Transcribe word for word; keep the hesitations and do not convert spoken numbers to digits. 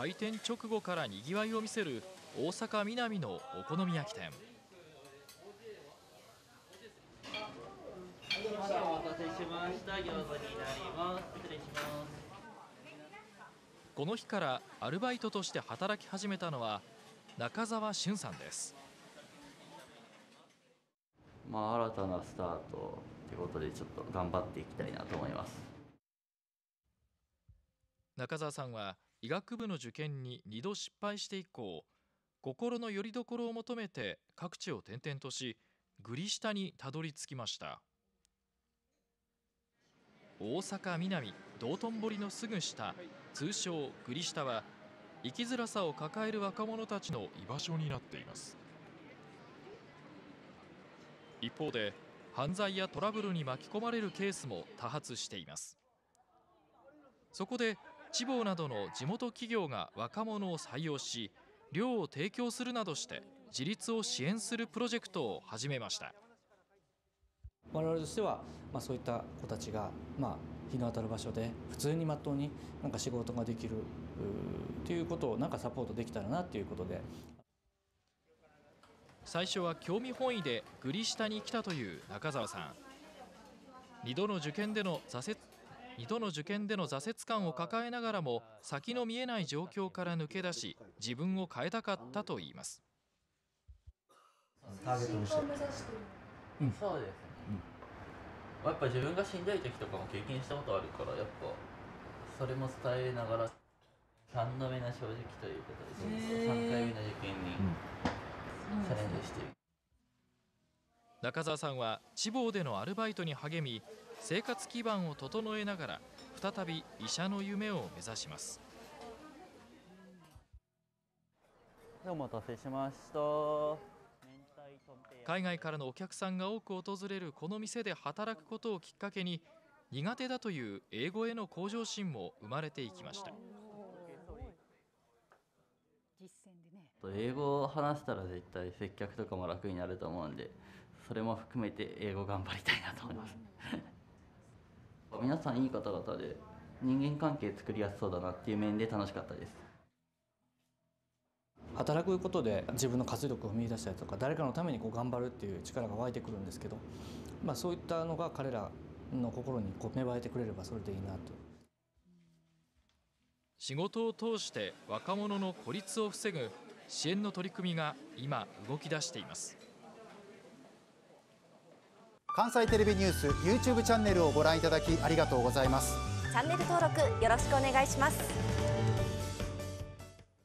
開店直後からにぎわいを見せる大阪・ミナミのお好み焼き店。この日からアルバイトとして働き始めたのは中澤俊さんです。まあ新たなスタートということでちょっと頑張っていきたいなと思います。中澤さんは医学部の受験ににど失敗して以降、心の拠り所を求めて各地を転々とし、グリ下にたどり着きました。大阪・ミナミ道頓堀のすぐ下、通称グリ下は生きづらさを抱える若者たちの居場所になっています。一方で犯罪やトラブルに巻き込まれるケースも多発しています。そこで地方などの地元企業が若者を採用し、寮を提供するなどして自立を支援するプロジェクトを始めました。我々としては、まあ、そういった子たちが、まあ、日の当たる場所で普通にまっとうになんか仕事ができるということをなんかサポートできたらなということで、最初は興味本位でグリ下に来たという中澤さん。2度の受験での挫折2度の受験での挫折感を抱えながらも先の見えない状況から抜け出し、自分を変えたかったといいます。ターゲットにして、うん、そうですね、うん、やっぱ自分がしんどい時とかも経験したことあるから、やっぱそれも伝えながらさんどめの正直ということで、さんかいめの受験にチャレンジしている。中澤さんは地方でのアルバイトに励み、生活基盤を整えながら再び医者の夢を目指します。お待たせしました。海外からのお客さんが多く訪れるこの店で働くことをきっかけに、苦手だという英語への向上心も生まれていきました。英語を話したら絶対接客とかも楽になると思うんで、それも含めて英語頑張りたいなと思います。皆さんいい方々で、人間関係作りやすそうだなっていう面で楽しかったです。働くことで自分の活力を見出したりとか、誰かのためにこう頑張るっていう力が湧いてくるんですけど、まあ、そういったのが彼らの心にこう芽生えてくれればそれでいいなと。仕事を通して若者の孤立を防ぐ支援の取り組みが今動き出しています。関西テレビニュース ユーチューブ チャンネルをご覧いただきありがとうございます。チャンネル登録よろしくお願いします。